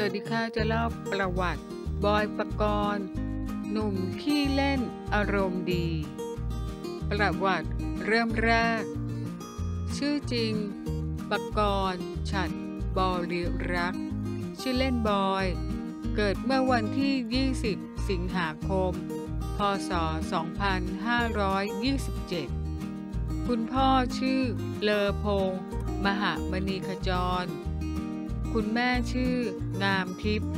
สวัสดีค่ะจะเล่าประวัติบอยปกรณ์หนุ่มขี้เล่นอารมณ์ดีประวัติเริ่มแรกชื่อจริงปกรณ์ฉัตรบริรักษ์ชื่อเล่นบอยเกิดเมื่อวันที่20สิงหาคมพ.ศ. 2527คุณพ่อชื่อเลอพงษ์มหามณีขจรคุณแม่ชื่องามทิพย์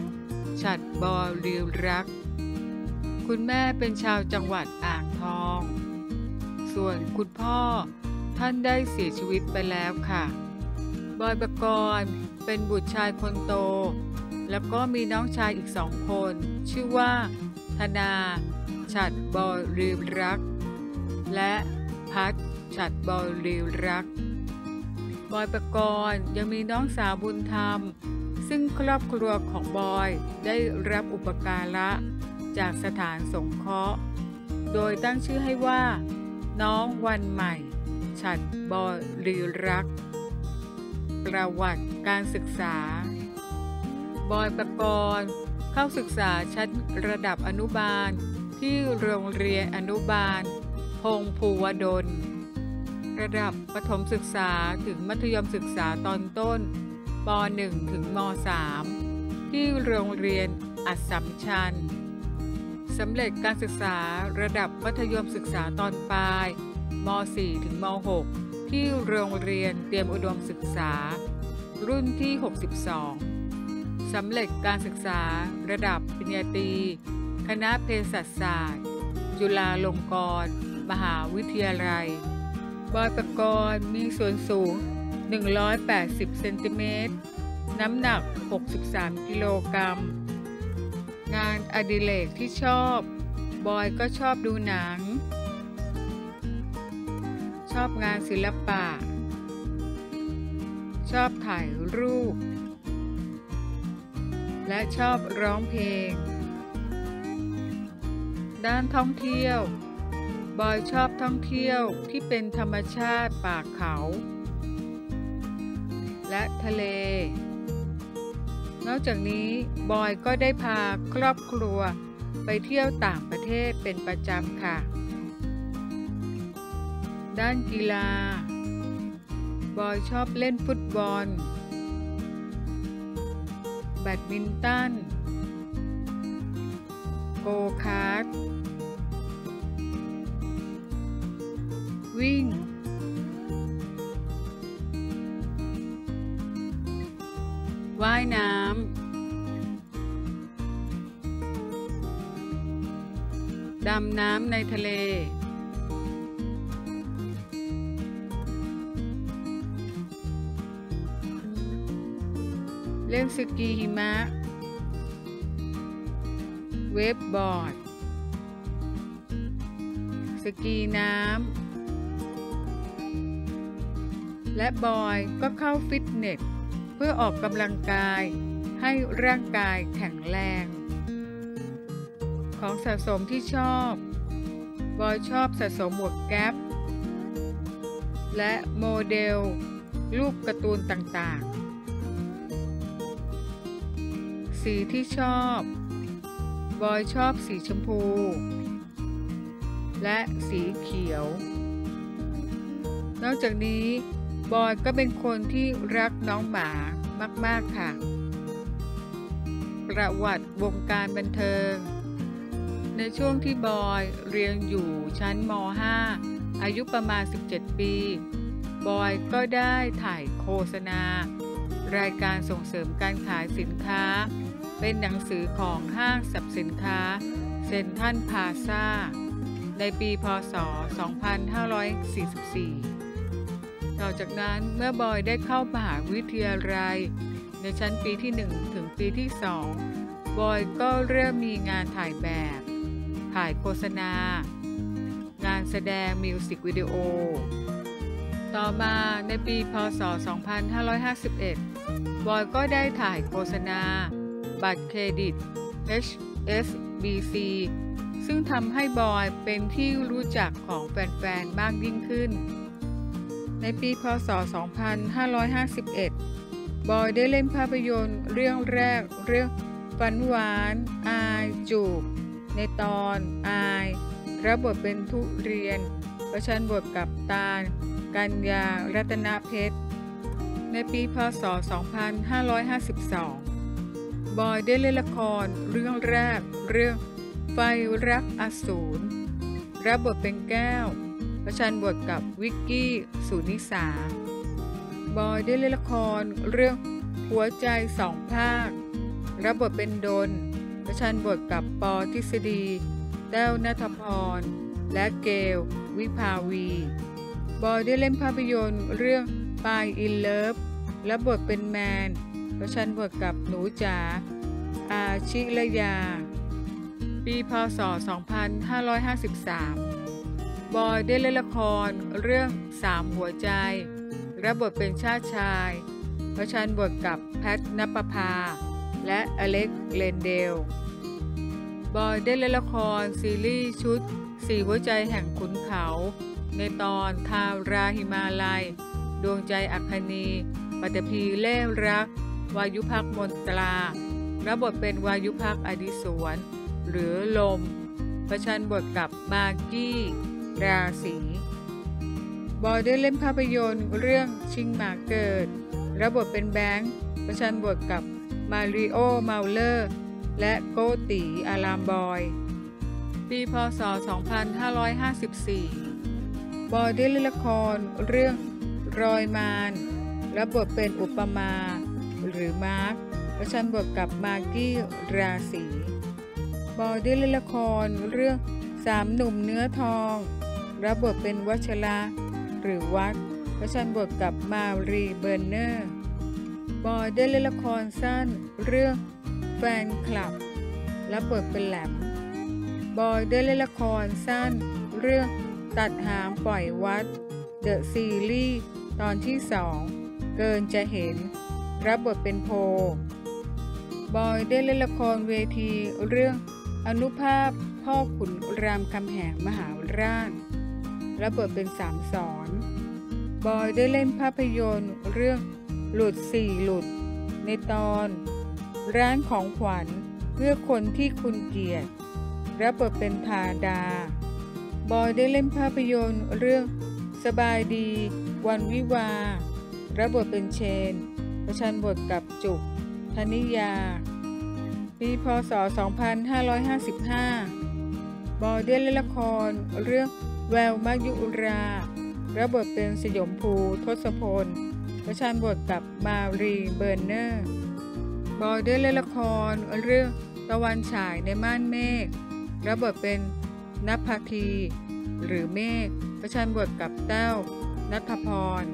ฉัตรบริรักษ์คุณแม่เป็นชาวจังหวัดอ่างทองส่วนคุณพ่อท่านได้เสียชีวิตไปแล้วค่ะบอยปกรณ์เป็นบุตรชายคนโตแล้วก็มีน้องชายอีก2 คนชื่อว่าธนาฉัตรบริรักษ์และพัชฉัตรบริรักษ์บอยปกรณ์ยังมีน้องสาวบุญธรรมซึ่งครอบครัวของบอยได้รับอุปการะจากสถานสงเคราะห์โดยตั้งชื่อให้ว่าน้องวันใหม่ฉัตรบริรักษ์ประวัติการศึกษาบอยปกรณ์เข้าศึกษาชั้นระดับอนุบาลที่โรงเรียนอนุบาลพงศ์ภูวดลระดับประถมศึกษาถึงมัธยมศึกษาตอนต้นป .1 ถึงม .3 ที่โรงเรียนอัสสัมชัญสำเร็จการศึกษาระดับมัธยมศึกษาตอนปลายม .4 ถึงม .6 ที่โรงเรียนเตรียมอุดมศึกษารุ่นที่62สำเร็จการศึกษาระดับปริญญาตรีคณะเภสัชศาสตร์จุฬาลงกรณ์มหาวิทยาลัยบอยปกรณ์มีส่วนสูง180เซนติเมตรน้ำหนัก63กิโลกรัมงานอดิเรกที่ชอบบอยก็ชอบดูหนังชอบงานศิลปะชอบถ่ายรูปและชอบร้องเพลงด้านท่องเที่ยวบอยชอบท่องเที่ยวที่เป็นธรรมชาติป่าเขาและทะเลนอกจากนี้บอยก็ได้พาครอบครัวไปเที่ยวต่างประเทศเป็นประจำค่ะด้านกีฬาบอยชอบเล่นฟุตบอลแบดมินตันโกคาร์ทวิ่งว่ายน้ำดำน้ำในทะเลเล่นสกีหิมะเวฟบอร์ดสกีน้ำและบอยก็เข้าฟิตเนสเพื่อออกกำลังกายให้ร่างกายแข็งแรงของสะสมที่ชอบบอยชอบสะสมหมวกแก๊ปและโมเดลรูปการ์ตูนต่างๆสีที่ชอบบอยชอบสีชมพูและสีเขียวนอกจากนี้บอยก็เป็นคนที่รักน้องหมามากๆค่ะประวัติวงการบันเทิงในช่วงที่บอยเรียนอยู่ชั้นม.5 อายุประมาณ17ปีบอยก็ได้ถ่ายโฆษณารายการส่งเสริมการขายสินค้าเป็นหนังสือของห้างสรรพสินค้าเซ็นทรัลพลาซ่าในปีพ.ศ. 2544ต่อจากนั้นเมื่อบอยได้เข้ามหาวิทยาลัยในชั้นปีที่1ถึงปีที่2บอยก็เริ่มมีงานถ่ายแบบถ่ายโฆษณางานแสดงมิวสิกวิดีโอต่อมาในปีพ.ศ. 2551บอยก็ได้ถ่ายโฆษณาบัตรเครดิต HSBC ซึ่งทำให้บอยเป็นที่รู้จักของแฟนๆมากยิ่งขึ้นในปีพ.ศ. 2551 บอยได้เล่นภาพยนตร์เรื่องแรกเรื่องฝันหวานอายจูบในตอนอายรับบทเป็นทุเรียนประชันบทกับตาลกัญญารัตนเพชรในปีพ.ศ. 2552บอยได้เล่นละครเรื่องแรกเรื่องไฟรักอสูรรับบทเป็นแก้วประชันบทกับวิกกี้สุนิสาบอยได้เล่นละครเรื่องหัวใจสองภาครับบทเป็นดลประชันบทกับปอทฤษฎีแต้วณัฐพรและเกลวิภาวีบอยได้เล่นภาพยนตร์เรื่องปายอินเลิฟรับบทเป็นแมนประชันบทกับหนูจ๋าอาชิรยาปีพ.ศ. 2553บอยได้เล่นละครเรื่องสามหัวใจรับบทเป็นชาติชายประชันบทกับแพทณปภาและอเล็กเลนเดลบอยได้เล่นละครซีรีส์ชุดสี่หัวใจแห่งขุนเขาในตอนทาราหิมาลัยดวงใจอัคคณีปัตตภีเล่รักวายุภักมนตรารับบทเป็นวายุภักอดิสวนหรือลมประชันบทกับมากกี้ราศีบอยได้เล่นภาพยนตร์เรื่องชิงหมาเกิดรับบทเป็นแบงค์ประชันบทกับมาริโอเมาเลอร์และโกติอารามบอยปีพ.ศ. 2554บอยได้เล่นละครเรื่องรอยมารรับบทเป็นอุปมาหรือมาร์คประชันบทกับมากกี้ราศีบอยได้เล่นละครเรื่องสามหนุ่มเนื้อทองรับบทเป็นวัชระหรือวัดประชันบทกับมารีเบอร์เนอร์บอยได้เล่นละครสั้นเรื่องแฟนคลับรับบทเป็นแหลมบอยได้เล่นละครสั้นเรื่องตัดหางปล่อยวัดเดอะซีรีส์ตอนที่2เกินจะเห็นรับบทเป็นโพบอยได้เล่นละครเวทีเรื่องอนุภาพพ่อขุนรามคำแหงมหาราชรับบทเป็นสามสอนบอยได้เล่นภาพยนตร์เรื่องหลุดสี่หลุดในตอนร้านของขวัญเพื่อคนที่คุณเกลียดรับบทเป็นธาดาบอยได้เล่นภาพยนตร์เรื่องสบายดีวันวิวารับบทเป็นเชนประชันบทกับจุกธนิยาปีพ.ศ. 2555บอยได้เล่นละครเรื่องแววมายุรารับบทเป็นสยมภูทศพลประชันบทกับมารีเบอร์เนอร์บอยได้เล่นละครเรื่องตะวันฉายในม่านเมฆรับบทเป็นณัฐภคีหรือเมฆประชันบทกับแต้วณัฐพร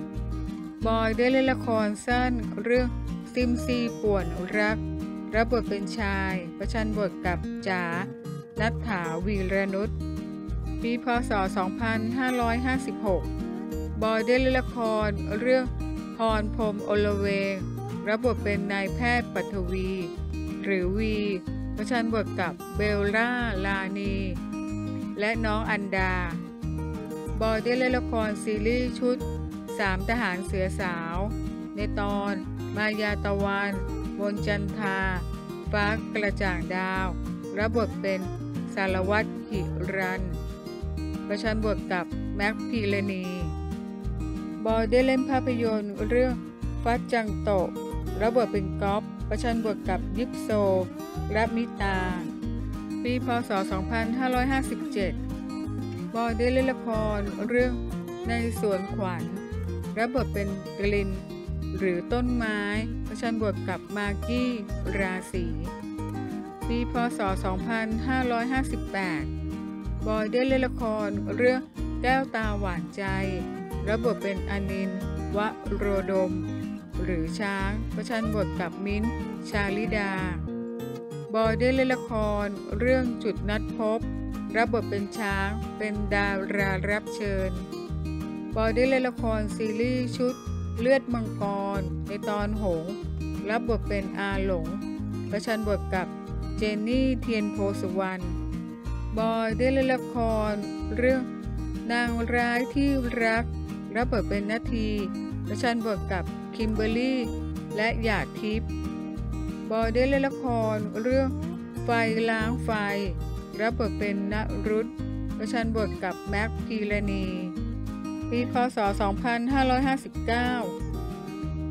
บอยได้เล่นละครสั้นเรื่องซิมซีป่วนรักรับบทเป็นชายประชันบทกับจ๋านัทถาวีรนุชปีพ.ศ. 2556บอยได้เล่นละครเรื่องพรพรหมอลเวงรับบทเป็นนายแพทย์ปัทวีหรือวีประชันบทกับเบลล่าลานีและน้องอันดาบอยได้เล่นละครซีรีส์ชุดสามทหารเสือสาวในตอนมายาตะวันมนจันทาฟ้ากระจ่างดาวรับบทเป็นสารวัตรหิรันประชันบทกับแม็กพีรณีบอยได้เล่นภาพยนตร์เรื่องฟัดจังโตะรับบทเป็นก๊อฟประชันบทกับยิปโซและมิตาปีพ.ศ. 2557บอยได้เล่นละครเรื่องในสวนขวัญรับบทเป็นกลินหรือต้นไม้ประชันบทกับมากกี้ราศีปีพ.ศ. 2558บอยได้เล่นละครเรื่องแก้วตาหวานใจรับบทเป็นอนินทร์วโรดมหรือช้างประชันบทกับมิ้นท์ชาลิดาบอยได้เล่นละครเรื่องจุดนัดพบรับบทเป็นช้างเป็นดารารับเชิญบอยได้เล่นละครซีรีส์ชุดเลือดมังกรในตอนหงรับบทเป็นอาหลงประชันบทกับเจนนี่เทียนโพสุวรรณบอยได้เล่นละครเรื่องนางร้ายที่รักรับบทเป็นนาทีประชันบทกับคิมเบอร์ลี่ และหยาดทิพย์บอยได้เล่นละครเรื่องไฟล้างไฟรับบทเป็นนรุตประชันบทกับแม็กซ์ กีรณีปีพ.ศ. 2559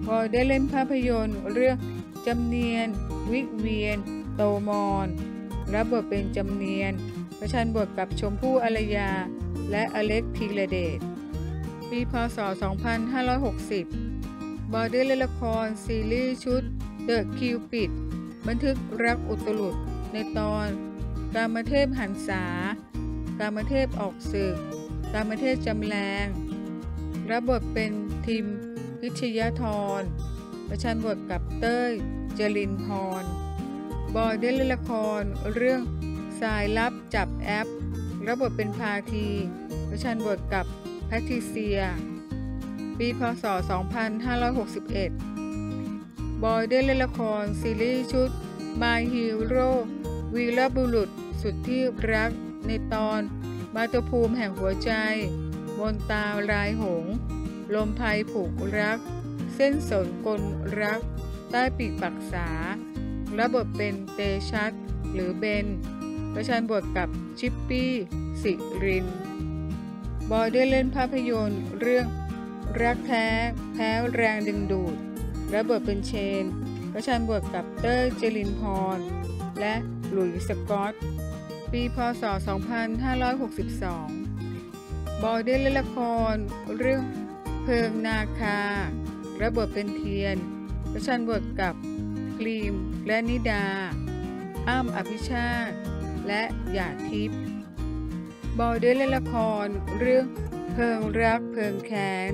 บอยได้เล่นภาพยนตร์เรื่องจำเนียนวิกเวียนโตมอนรับบทเป็นจำเนียนประชันบทกับชมพู่อารยาและอเล็กธีรเดชปีพ.ศ. 2560บอยได้เล่นละครซีรีส์ชุดเดอะคิวปิดบันทึกรักอุตลุดในตอนกามเทพหันษากามเทพออกศึกกามเทพจำแรงรับบทเป็นทิมพิชยธรประชันบทกับเต้ยจรินพรบอยได้เล่นละครเรื่องสายลับจับแอปรับบทเป็นพาทีประชันบทกับแพทริเซียปีพ.ศ. 2561บอยได้เล่นละครซีรีส์ชุด My Hero We Love Blood สุดที่รักในตอนมาตุภูมิแห่งหัวใจมนตาลายหงลมภัยผูกรักเส้นสนกลรักใต้ปีกปักษารับบทเป็นเตชัชหรือเบนประชันบทกับชิปปี้สิรินบอยได้เล่นภาพยนตร์เรื่องรักแท้แพ้แรงดึงดูดรับบทเป็นเชนประชันบทกับเต้ยเจรินพรและหลุยส์สกอตปีพ.ศ. 2562บอยได้เล่นละครเรื่องเพลิงนาคารับบทเป็นเทียนประชันบทกับกรีมและนิดาอ้ำอภิชาติและหยาดทิพย์บอยได้เล่นละครเรื่องเพลิงรักเพลิงแค้น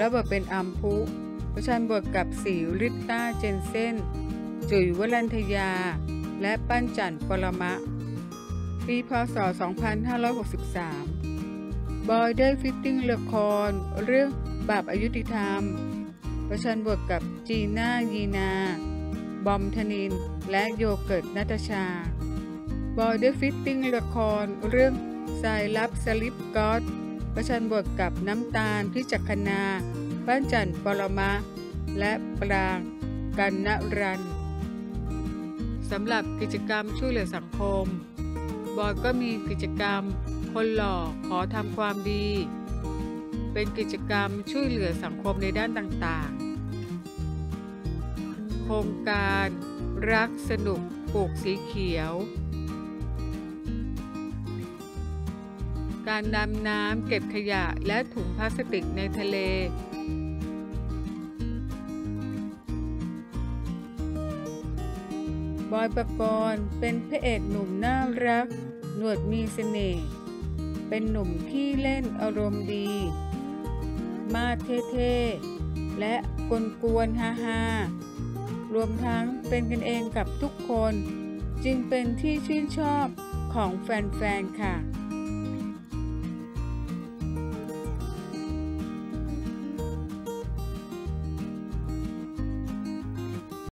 รับบทเป็นอัมพุประชันบทกับสีริตต้าเจนเซ่นจุ๋ยวรัญทยาและปั้นจันทร์ปรมะปีพ.ศ. 2563บอยได้ฟิตติ้งละครเรื่องบาปอายุติธรรมประชันบทกับจีน่ายีนาบอมธนินและโยเกิร์ตณัฐชาบอยได้ฟิตติ้งละครเรื่องสายลับสลิปก็อดประชันบทกับน้ำตาลพิจักขณาปั้นจันทร์ปรมะและปรางกันณรันสำหรับกิจกรรมช่วยเหลือสังคมบอยก็มีกิจกรรมคนหล่อขอทำความดีเป็นกิจกรรมช่วยเหลือสังคมในด้านต่างๆโครงการรักสนุกปลูกสีเขียวการดำน้ำเก็บขยะและถุงพลาสติกในทะเลบอย ปกรณ์เป็นพระเอกหนุ่มน่ารักหนวดมีเสน่ห์เป็นหนุ่มที่เล่นอารมณ์ดีมาดเท่ๆและกวนๆฮาๆรวมทั้งเป็นกันเองกับทุกคนจึงเป็นที่ชื่นชอบของแฟนๆค่ะ